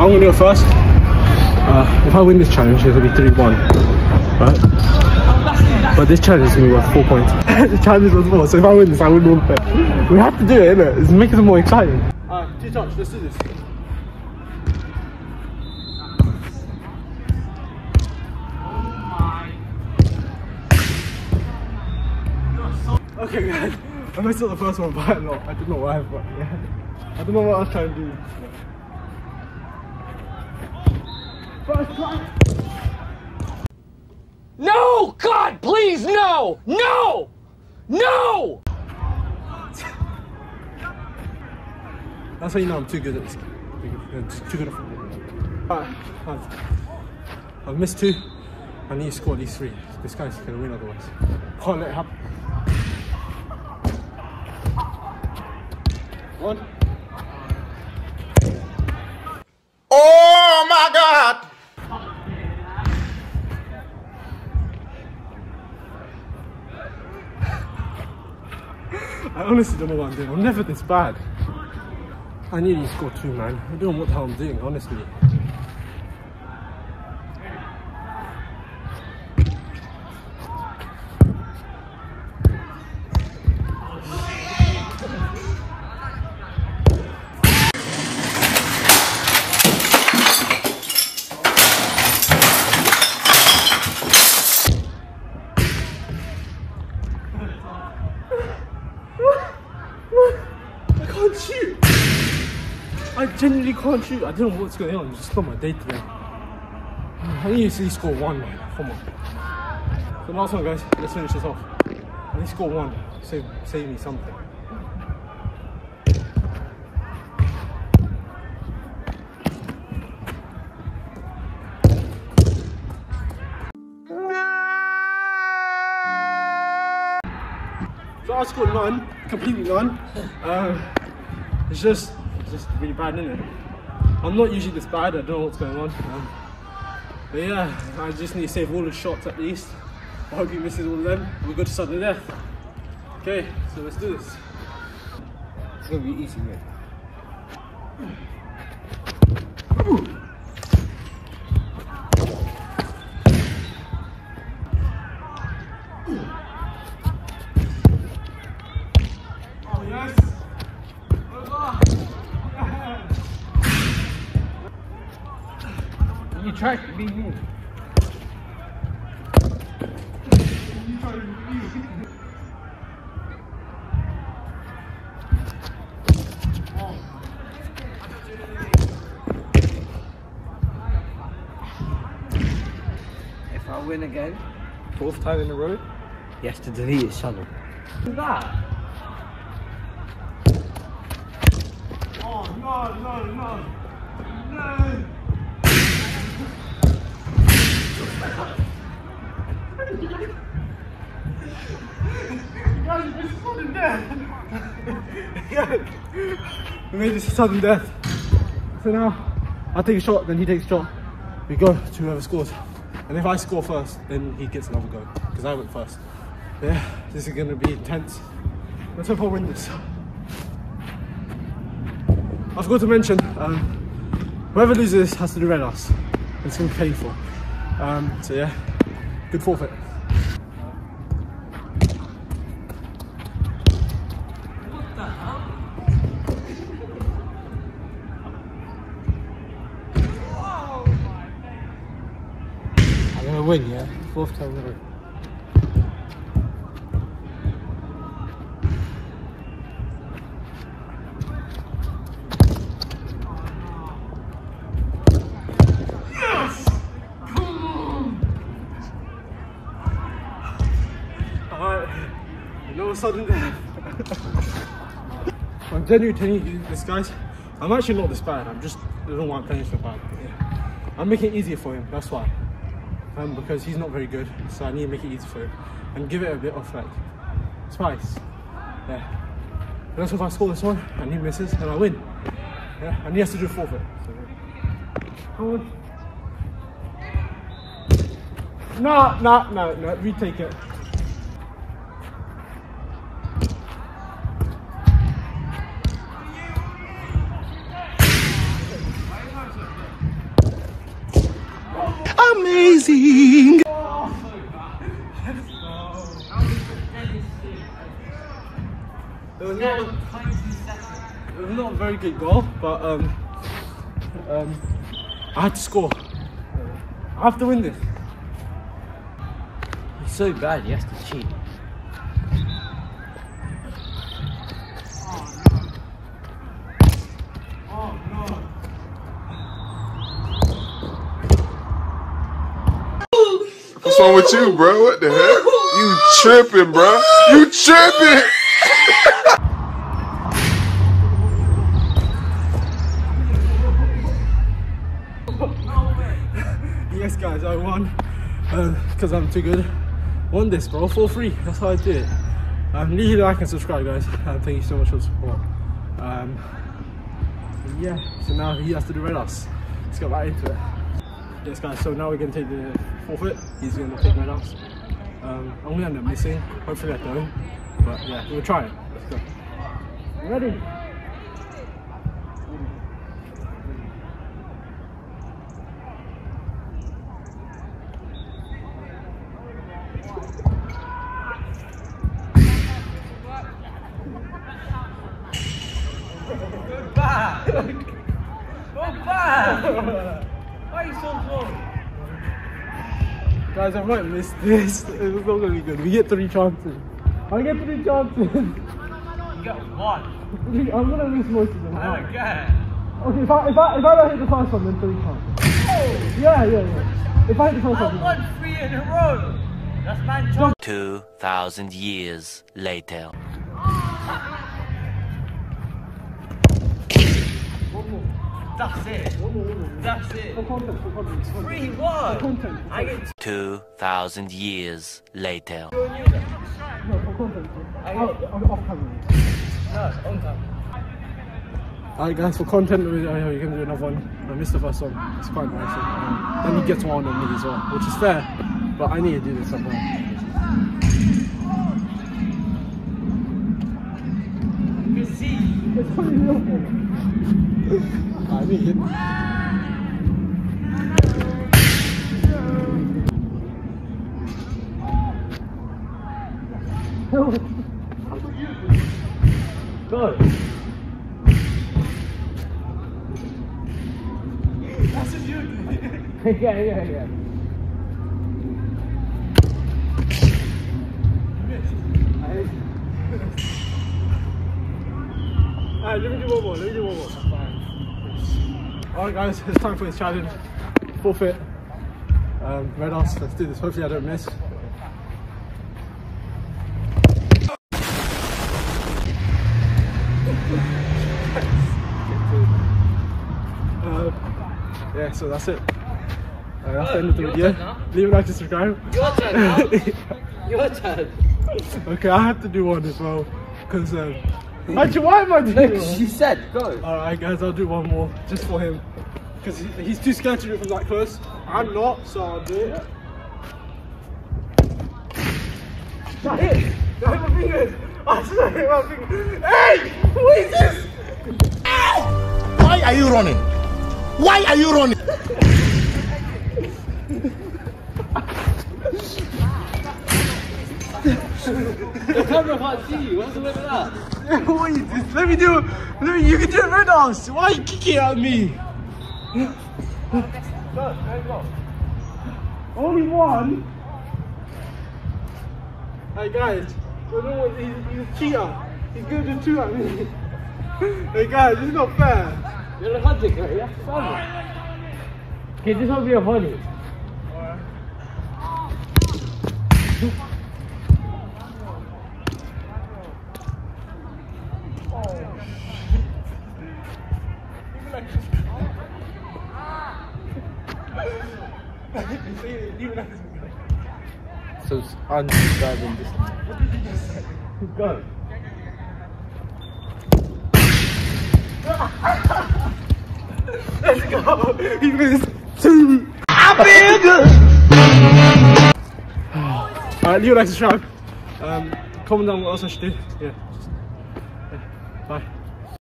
I'm gonna go first. If I win this challenge, it'll be 3-1, right? But this challenge is gonna be worth 4 points. The challenge was 4, so if I win this, I win 1 point. We have to do it, innit? It's making it more exciting. Two touch, let's do this. Okay guys, I messed up the first one by a lot. I don't know why, but yeah. I don't know what I was trying to do. First try! No! God, please, no! No! No! That's how you know I'm too good at this game. I'm too good at football. Alright, I've missed 2. I need to score at least 3. This guy's gonna win otherwise. Can't let it happen. 1. Oh my God! I honestly don't know what I'm doing. I'm never this bad. I nearly scored 2, man. I don't know what the hell I'm doing, honestly. I genuinely can't shoot. I don't know what's going on. It's just not my day today. I need to score 1, man. Come on. So last one, guys. Let's finish this off. I need to score 1. Save me something. So I scored 9. Completely 9. It's just really bad, isn't it? I'm not usually this bad, I don't know what's going on. But yeah, I just need to save all the shots at least. I hope he misses all of them. We'll go to sudden death. Okay, so let's do this. It's gonna be easy, mate. Ooh. You tried to be me. You tried to be me. If I win again, 4th time in a row, you have to delete it, son. What's that? Oh, no. Guys, this is sudden death! We made this sudden death. So now, I take a shot, then he takes a shot. We go to whoever scores. And if I score first, then he gets another go. Because I went first. Yeah, this is going to be intense. Let's hope I win this. I forgot to mention, whoever loses this has to do red us. It's going to be painful. So yeah, good forfeit. What the hell? I'm gonna win, yeah? 4th time in a row. No sudden death. I'm genuinely telling you this, guys. I'm actually not this bad. I don't know why I'm playing so bad. Yeah. I'm making it easier for him. That's why. Because he's not very good, so I need to make it easy for him and give it a bit of like spice. Yeah. And that's if I score this one and he misses and I win. Yeah. And he has to do forfeit. So, yeah. Come on. No. Retake it. amazing. It was not a very good goal, but I had to score. I have to win this. It's so bad, he has to cheat. What's wrong with you, bro? What the heck? You tripping, bro. You tripping! Yes, guys, I won. Because I'm too good. Won this, bro. For free. That's how I do it. Leave a like and subscribe, guys. Thank you so much for the support. Yeah, so now he has to do red ups. Let's get right into it. Yes, guys, so now we're going to take the forfeit. He's going to take my laps. I'm going to end up missing. Hopefully I don't. But yeah, we'll try it. Let's go. Ready? Go back! Go back! Why are you so close? Guys, I might miss this. It's not going to be good. We get 3 chances. I get 3 chances. You get 1. I'm going to lose most of them. I don't get it. Okay, if I don't hit the first one, then 3 chances. Oh. Yeah. If I hit the first one, I won 3 in a row. That's 9 chances. 2,000 years later. That's it. That's it. 3-1. I get 2,000 years later. No, for content. Off camera. No, on camera. Alright, guys, for content, we can do another one. I missed the first one. It's quite nice. Then he gets one on me as well, which is fair. But I need to do this somewhere. I need it. Go. That's a dude. Yeah. Alright, let me do one more. That's fine. Alright, guys, it's time for this challenge. Forfeit. Red ass, let's do this. Hopefully I don't miss. Yeah, so that's it. That's the end of the video. Leave a like and subscribe. Your turn now. Your turn. Okay, I have to do one as well. Because actually, why am I doing this? She said go. Alright, guys, I'll do one more just for him. Because he's too scared to do it from that close. I'm not, so I'll do it. That hit! That hit my fingers! I just hit my fingers! Hey! What is this? Ow! Why are you running? Why are you running? The camera can't see you. What's the way with that? What is this? Let me, you can do it right now. Why are you kicking at me? Go. Only one? Hey guys, he's a cheater. He's going to do 2 at me. Hey guys, this is not fair. You're a hunter, right? You have to follow it. Okay, this will be a funny. Alright. So it's unsubscribing this time. Go. Let's go. He missed 2. Alright, leave a like, subscribe. Comment down what else I should do. Yeah. Bye.